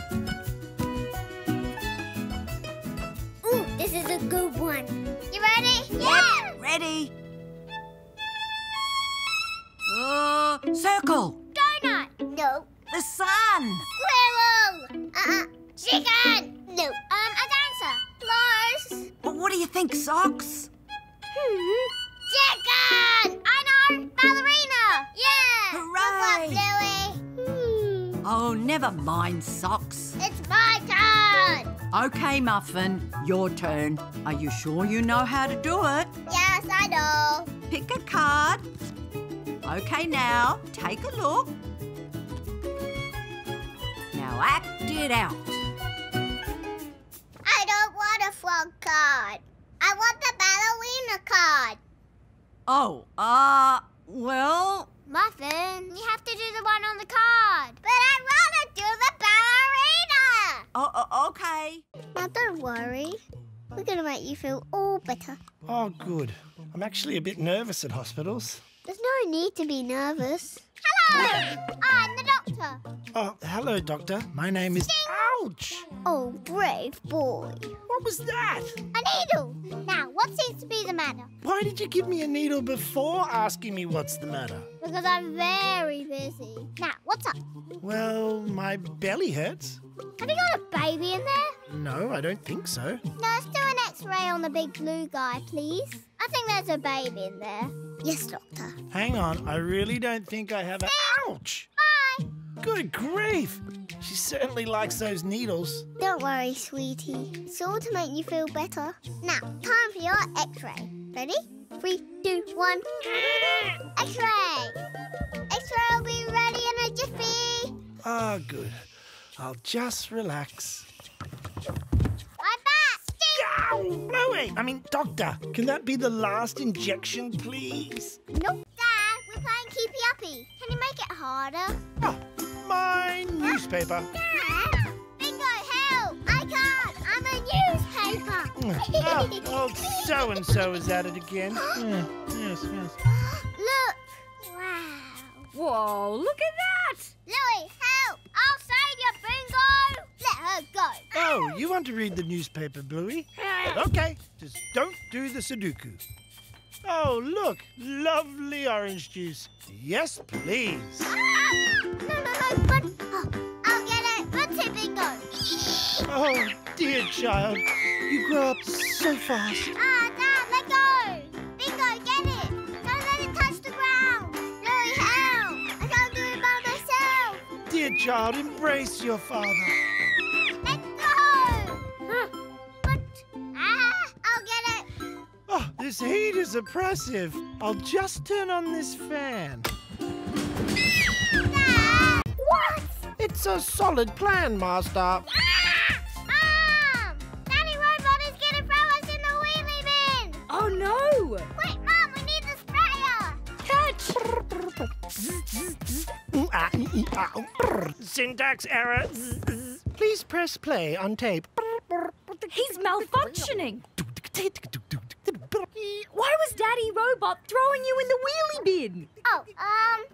Ooh, this is a good one. You ready? Yeah! Ready. Circle. Donut. No. The sun. Squirrel. Chicken. No. A dancer. Flowers. Well, what do you think, socks? Chicken! I know! Ballerina! Yeah! Hooray! Good one, Bluey. Oh, never mind, socks. It's my turn! OK, Muffin, your turn. Are you sure you know how to do it? Yes, I know. Pick a card. OK, now, take a look. Now act it out. I don't want a frog card. I want the ballerina card. Oh, well... Muffin, you have to do the one on the card. But I want to do the ballerina! Oh, okay. Now, don't worry. We're going to make you feel all better. Oh, good. I'm actually a bit nervous at hospitals. There's no need to be nervous. Hello! I'm the doctor. Oh, hello, doctor. My name is... Ding. Ouch! Oh, brave boy. What was that? A needle. Now, what seems to be the matter? Why did you give me a needle before asking me what's the matter? Because I'm very busy. Now, what's up? Well, my belly hurts. Have you got a baby in there? No, I don't think so. Nurse, do an X-ray on the big blue guy, please. I think there's a baby in there. Yes, doctor. Hang on, I really don't think I have a... Ouch! Bye! Good grief! She certainly likes those needles. Don't worry, sweetie. It's all to make you feel better. Now, time for your X-ray. Ready? 3, 2, 1. X-ray! X-ray will be ready in a jiffy. Ah, good. I'll just relax. Ow! Bluey! I mean, doctor, can that be the last injection, please? Nope. Dad, we're playing keepy-uppy. Can you make it harder? Oh, my newspaper. Dad! Bingo, help! I can't! I'm a newspaper! Oh, so-and-so is at it again. Yes. Look! Wow. Whoa, look at that! Bluey, help! I'll save you, Bingo! Let her go. Oh, you want to read the newspaper, Bluey? OK, just don't do the Sudoku. Oh, look, lovely orange juice. Yes, please. No, but... Oh, I'll get it. What's it, Bingo? Oh, dear child. You grow up so fast. Dad, let go. Bingo, get it. Don't let it touch the ground. Bluey, help. I can't do it by myself. Dear child, embrace your father. This heat is oppressive. I'll just turn on this fan. What? It's a solid plan, Master. Mom! Daddy Robot is going to throw us in the wheelie bin. Oh, no. Wait, Mom, we need the sprayer. Catch. Syntax error. Please press play on tape. He's malfunctioning. Why was Daddy Robot throwing you in the wheelie bin? Oh,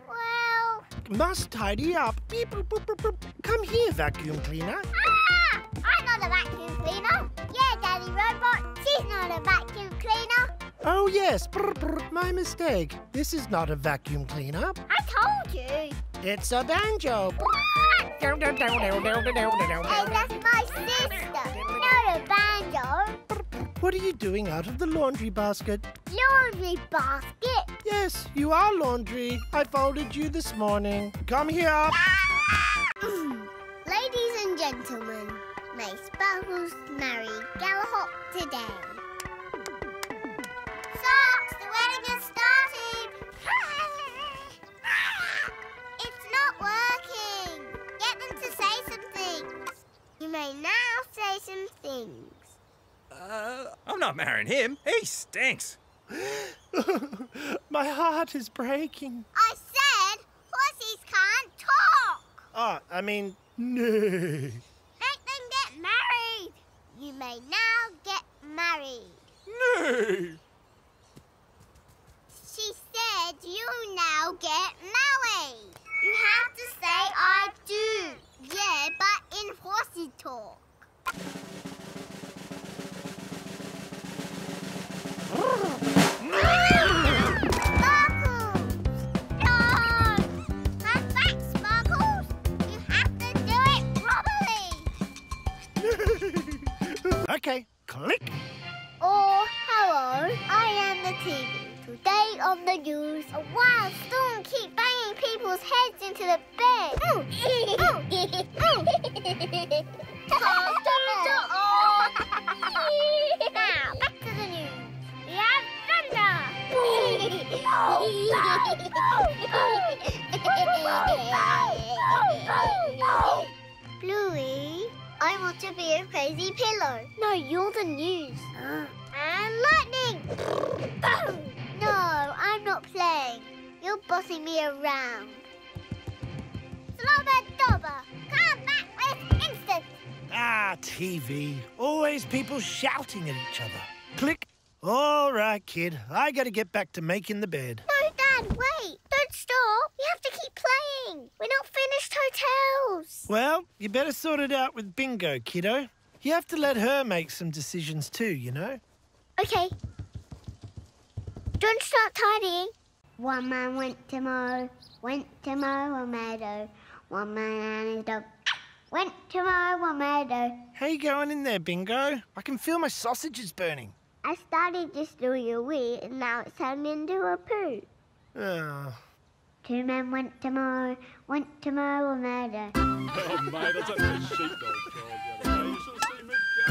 well... Must tidy up. Beep, boop, boop, boop. Come here, vacuum cleaner. Ah! I'm not a vacuum cleaner. Yeah, Daddy Robot, she's not a vacuum cleaner. Oh, yes. Brr, brr. My mistake. This is not a vacuum cleaner. I told you. It's a banjo. What? Hey, that's my sister. Not a banjo. What are you doing out of the laundry basket? Laundry basket? Yes, you are laundry. I folded you this morning. Come here. Ladies and gentlemen, may Sparkles marry Galahop today. Socks, the wedding has started. It's not working. Get them to say some things. You may now say some things. I'm not marrying him. He stinks. My heart is breaking. I said horses can't talk. Oh, I mean, no. Make them get married. You may now get married. No. She said you now get married. You have to say I do. Yeah, but in horse talk. Sparkles! No! Not that, Sparkles! You have to do it properly! Okay, click. Or, hello, I am the TV. Today on the news, a wild storm keeps banging people's heads into the bed. Ooh, ooh, ooh. Now, back to the news. We have thunder. Bluey, I want to be a crazy pillow. No, you're the news. And lightning. No, I'm not playing. You're bossing me around. Slobber-dobber, come back this instant. Ah, TV. Always people shouting at each other. Click. All right, kid. I gotta get back to making the bed. No, Dad, wait. Don't stop. You have to keep playing. We're not finished hotels. Well, you better sort it out with Bingo, kiddo. You have to let her make some decisions too, you know? Okay. Don't start tidying. One man went to mow a meadow. One man and his dog went to mow a meadow. How you going in there, Bingo? I can feel my sausages burning. I started just doing a wee and now it's turned into a poo. Oh. Two men went to mow a meadow. Oh, mate, that's like a sheepdog dog the other day. You should have seen me go. Oh,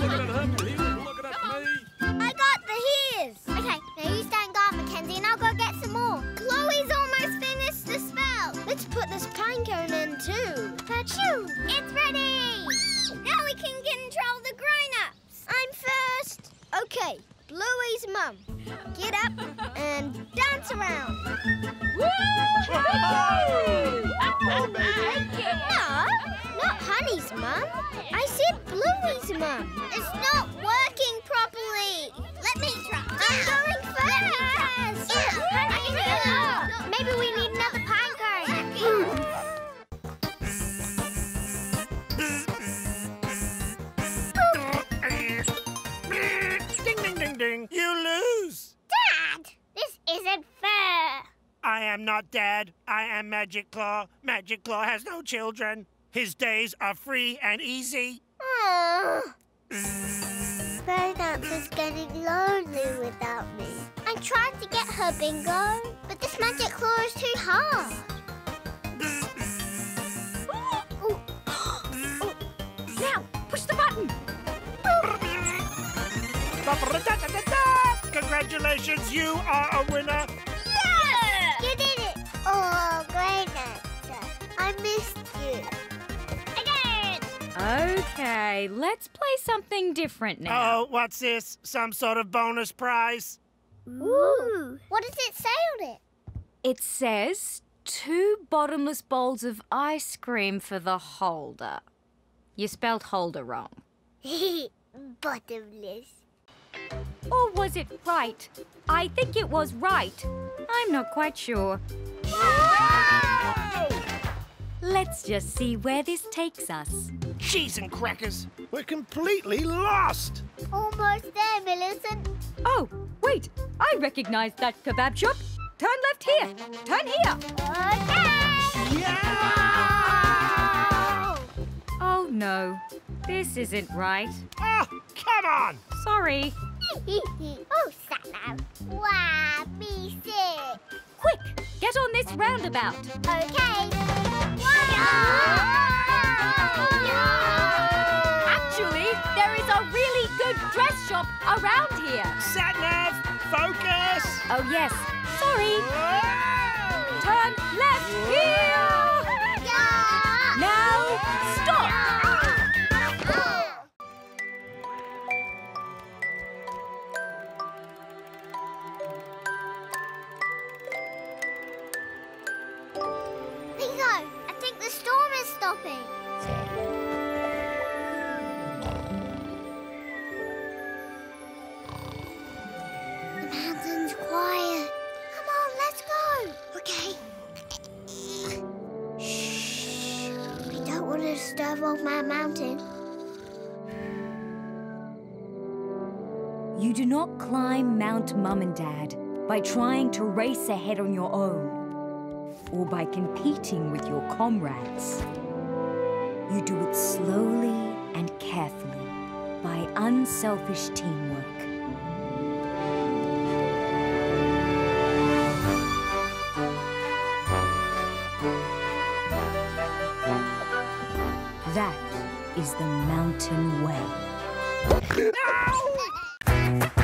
look at him. He was looking at me. I got the hairs. Okay, now you stand guard, Mackenzie, and I'll go get some more. Chloe's almost finished the spell. Let's put this pine cone in too. Achoo! It's ready. Whee! Now we can control the grown-ups. I'm first. Okay, Bluey's mum. Get up and dance around. Woo! No, not Honey's mum. I said Bluey's mum. It's not working properly. Let me try. I'm going first. Maybe we need another pine cone. Ding, ding, ding, ding. You lose. Dad, this isn't fair. I am not Dad. I am Magic Claw. Magic Claw has no children. His days are free and easy. Oh. Grown-ups is getting lonely without me. I tried to get her, Bingo, but this magic claw is too hard. Ooh. Oh. Now, push the button. Congratulations, you are a winner. Yeah! You did it. Oh, Grown-ups, I missed you. Okay, let's play something different now. Oh, what's this? Some sort of bonus prize? Ooh. What does it say on it? It says 2 bottomless bowls of ice cream for the holder. You spelled holder wrong. Bottomless. Or was it right? I think it was right. I'm not quite sure. Whoa! Let's just see where this takes us. Cheese and crackers! We're completely lost! Almost there, Millicent. Oh, wait! I recognise that kebab shop. Turn left here. Turn here. Okay! Yeah! Oh, no. This isn't right. Oh, come on! Sorry. Oh, Satnav. Why, me sick. Quick, get on this roundabout. Okay. Actually, there is a really good dress shop around here. Satnav, focus! Oh, yes. Sorry. Turn left here! Now, stop! of Old Man Mountain. You do not climb Mount Mum and Dad by trying to race ahead on your own or by competing with your comrades. You do it slowly and carefully by unselfish teamwork. That is the mountain way. Ow!